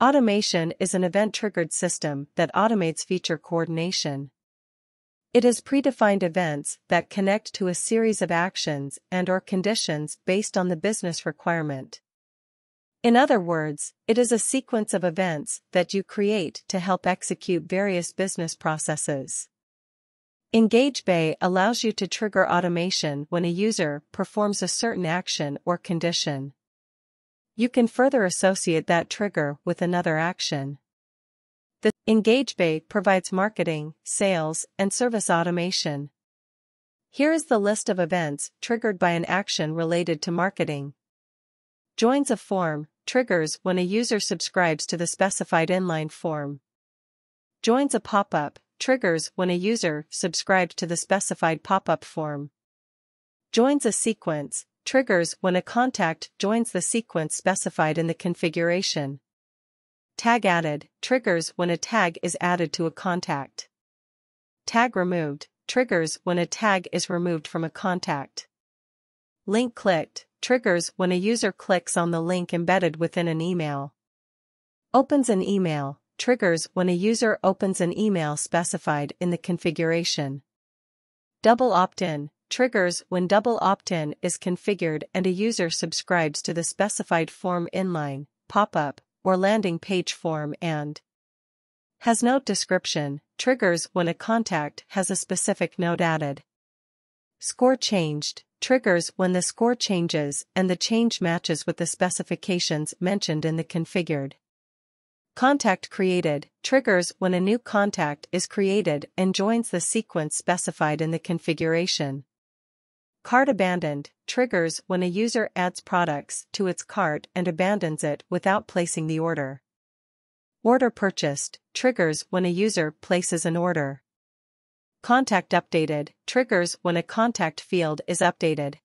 Automation is an event-triggered system that automates feature coordination. It is predefined events that connect to a series of actions and/or conditions based on the business requirement. In other words, it is a sequence of events that you create to help execute various business processes. EngageBay allows you to trigger automation when a user performs a certain action or condition. You can further associate that trigger with another action. The EngageBay provides marketing, sales, and service automation. Here is the list of events triggered by an action related to marketing. Joins a form triggers when a user subscribes to the specified inline form. Joins a pop-up triggers when a user subscribes to the specified pop-up form. Joins a sequence triggers when a contact joins the sequence specified in the configuration. Tag added triggers when a tag is added to a contact. Tag removed triggers when a tag is removed from a contact. Link clicked triggers when a user clicks on the link embedded within an email. Opens an email triggers when a user opens an email specified in the configuration. Double opt-in triggers when double opt-in is configured and a user subscribes to the specified form inline, pop-up, or landing page form and has note description, triggers when a contact has a specific note added. Score changed, triggers when the score changes and the change matches with the specifications mentioned in the configured. Contact created, triggers when a new contact is created and joins the sequence specified in the configuration. Cart abandoned triggers when a user adds products to its cart and abandons it without placing the order. Order purchased triggers when a user places an order. Contact updated triggers when a contact field is updated.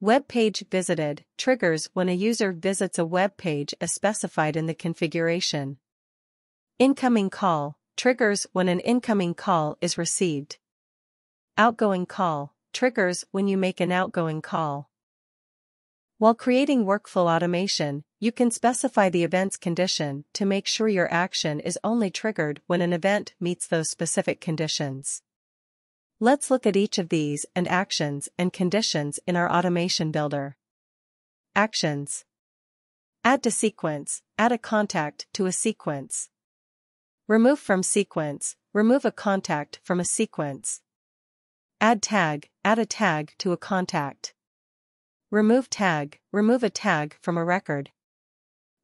Web page visited triggers when a user visits a web page as specified in the configuration. Incoming call triggers when an incoming call is received. Outgoing call triggers when you make an outgoing call. While creating workflow automation, you can specify the event's condition to make sure your action is only triggered when an event meets those specific conditions. Let's look at each of these and actions and conditions in our automation builder. Actions. Add to sequence, add a contact to a sequence. Remove from sequence, remove a contact from a sequence. Add tag, add a tag to a contact. Remove tag, remove a tag from a record.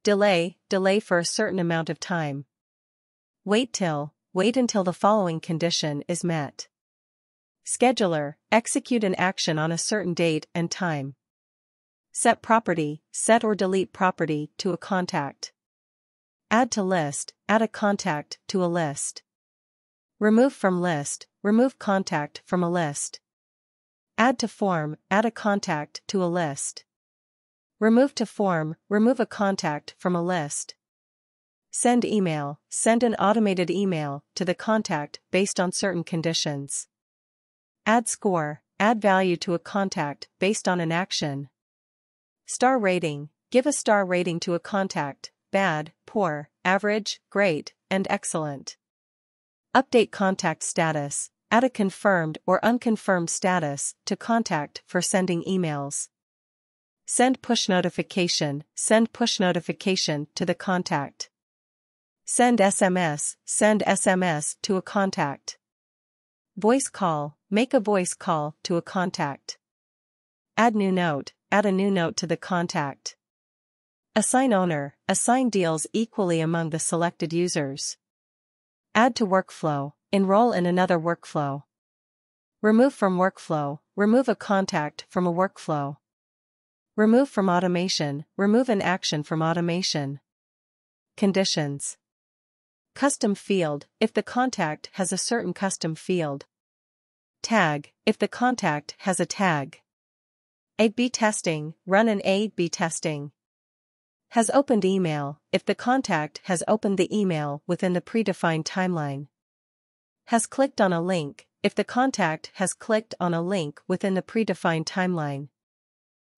Delay, delay for a certain amount of time. Wait until the following condition is met. Scheduler, execute an action on a certain date and time. Set property, set or delete property to a contact. Add to list, add a contact to a list. Remove from list, remove contact from a list. Add to form, add a contact to a list. Remove to form, remove a contact from a list. Send email, send an automated email to the contact based on certain conditions. Add score, add value to a contact based on an action. Star rating, give a star rating to a contact, bad, poor, average, great, and excellent. Update contact status, add a confirmed or unconfirmed status to contact for sending emails. Send push notification to the contact. Send SMS to a contact. Voice call, make a voice call to a contact. Add a new note to the contact. Assign owner, assign deals equally among the selected users. Add to workflow, enroll in another workflow. Remove from workflow, remove a contact from a workflow. Remove from automation, remove an action from automation. Conditions. Custom field, if the contact has a certain custom field. Tag, if the contact has a tag. A/B testing, run an A/B testing. Has opened email, if the contact has opened the email within the predefined timeline. Has clicked on a link, if the contact has clicked on a link within the predefined timeline.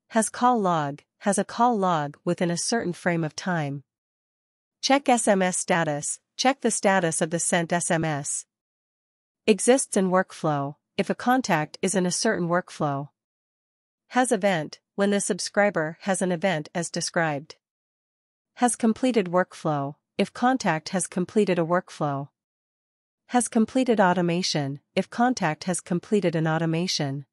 Has call log, has a call log within a certain frame of time. Check SMS status. Check the status of the sent SMS. Exists in workflow, if a contact is in a certain workflow. Has event, when the subscriber has an event as described. Has completed workflow, if contact has completed a workflow. Has completed automation, if contact has completed an automation.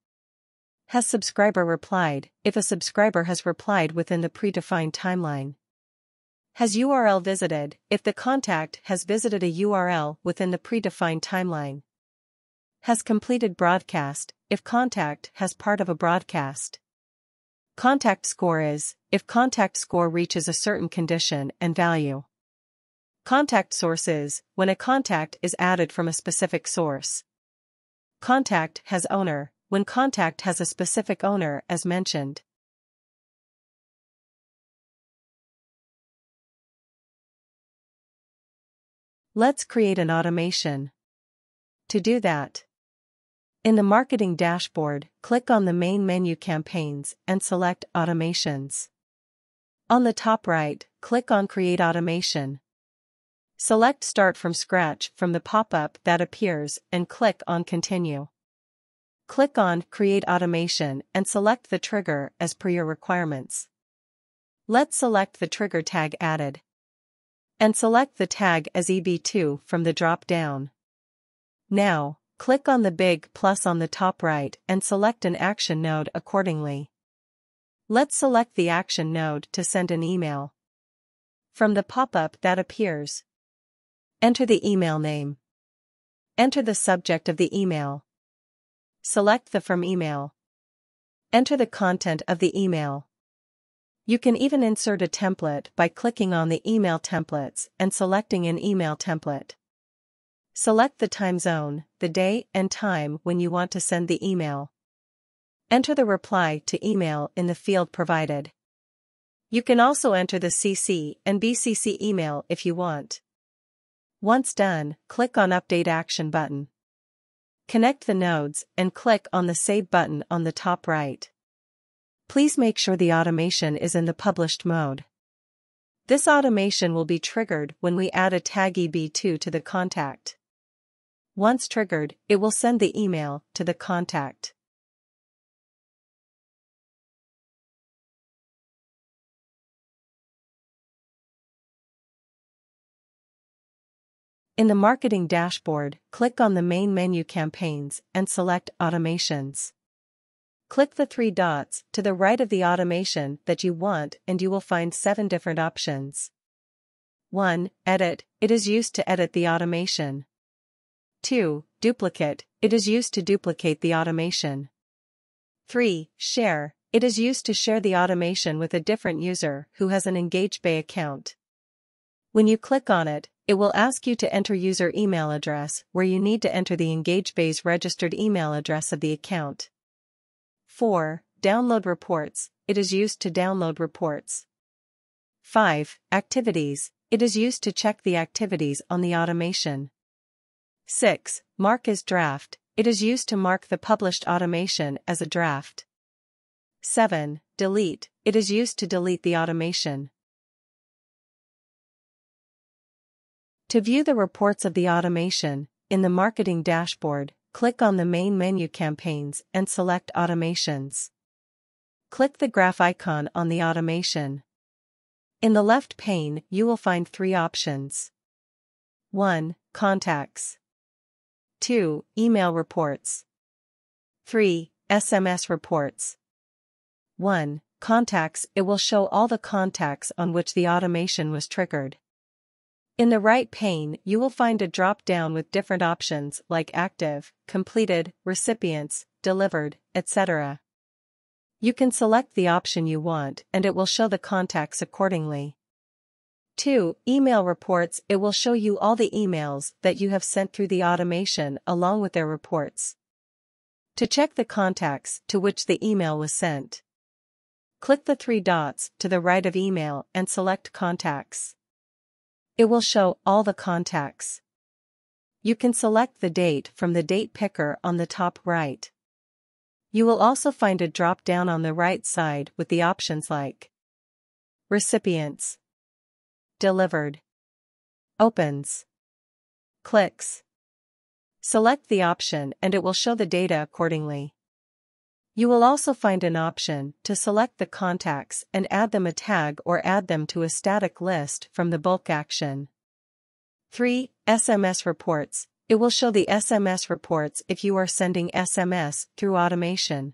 Has subscriber replied, if a subscriber has replied within the predefined timeline. Has URL visited, if the contact has visited a URL within the predefined timeline. Has completed broadcast, if contact has part of a broadcast. Contact score is, if contact score reaches a certain condition and value. Contact source is, when a contact is added from a specific source. Contact has owner, when contact has a specific owner as mentioned. Let's create an automation. To do that, in the marketing dashboard, click on the main menu campaigns and select automations. On the top right, click on create automation. Select start from scratch from the pop-up that appears and click on continue. Click on Create Automation and select the trigger as per your requirements. Let's select the trigger tag added. And select the tag as EB2 from the drop-down. Now, click on the big plus on the top right and select an action node accordingly. Let's select the action node to send an email. From the pop-up that appears, enter the email name. Enter the subject of the email. Select the From Email. Enter the content of the email. You can even insert a template by clicking on the email templates and selecting an email template. Select the time zone, the day and time when you want to send the email. Enter the reply to email in the field provided. You can also enter the CC and BCC email if you want. Once done, click on Update Action button. Connect the nodes and click on the Save button on the top right. Please make sure the automation is in the published mode. This automation will be triggered when we add a tag EB2 to the contact. Once triggered, it will send the email to the contact. In the marketing dashboard, click on the main menu campaigns and select automations. Click the three dots to the right of the automation that you want and you will find 7 different options. 1. Edit. It is used to edit the automation. 2. Duplicate. It is used to duplicate the automation. 3. Share. It is used to share the automation with a different user who has an EngageBay account. When you click on it, it will ask you to enter user email address where you need to enter the EngageBay's registered email address of the account. 4. Download reports. It is used to download reports. 5. Activities. It is used to check the activities on the automation. 6. Mark as draft. It is used to mark the published automation as a draft. 7. Delete. It is used to delete the automation. To view the reports of the automation, in the marketing dashboard, click on the main menu campaigns and select automations. Click the graph icon on the automation. In the left pane, you will find 3 options. 1. Contacts. 2. Email reports. 3. SMS reports. 1. Contacts. It will show all the contacts on which the automation was triggered. In the right pane, you will find a drop-down with different options like active, completed, recipients, delivered, etc. You can select the option you want and it will show the contacts accordingly. 2. Email reports. It will show you all the emails that you have sent through the automation along with their reports. To check the contacts to which the email was sent, click the 3 dots to the right of email and select contacts. It will show all the contacts. You can select the date from the date picker on the top right. You will also find a drop-down on the right side with the options like recipients, delivered, opens, clicks. Select the option and it will show the data accordingly. You will also find an option to select the contacts and add them a tag or add them to a static list from the bulk action. 3. SMS reports. It will show the SMS reports if you are sending SMS through automation.